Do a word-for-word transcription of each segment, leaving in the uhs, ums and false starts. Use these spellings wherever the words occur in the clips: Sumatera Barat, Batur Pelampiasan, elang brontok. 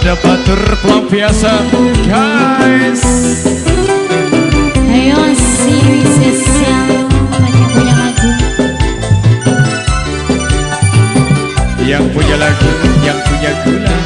ada Batur Pelampiasan, guys. Ayo series yang banyak punya lagu. Yang punya lagu, yang punya gula.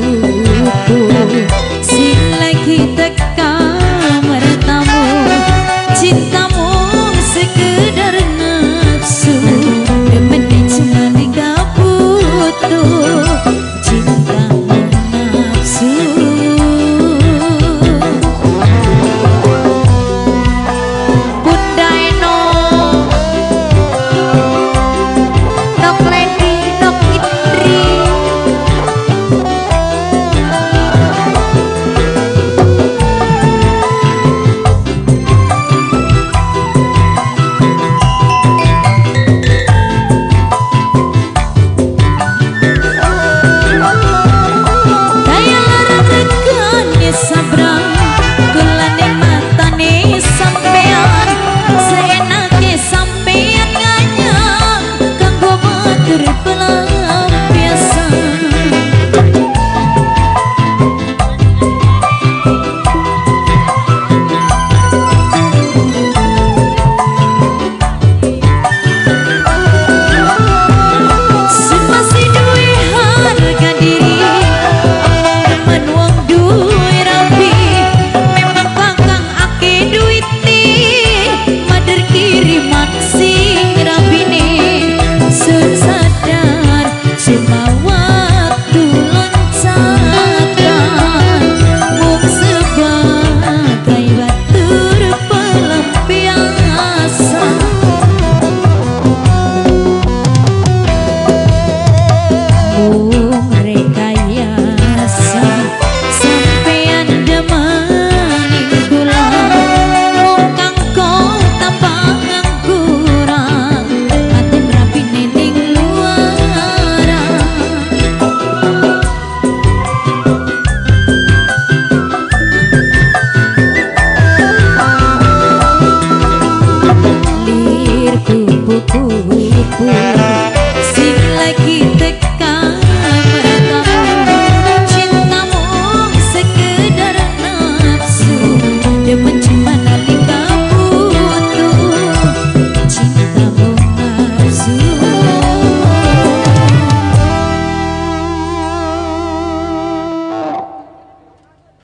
Ooh.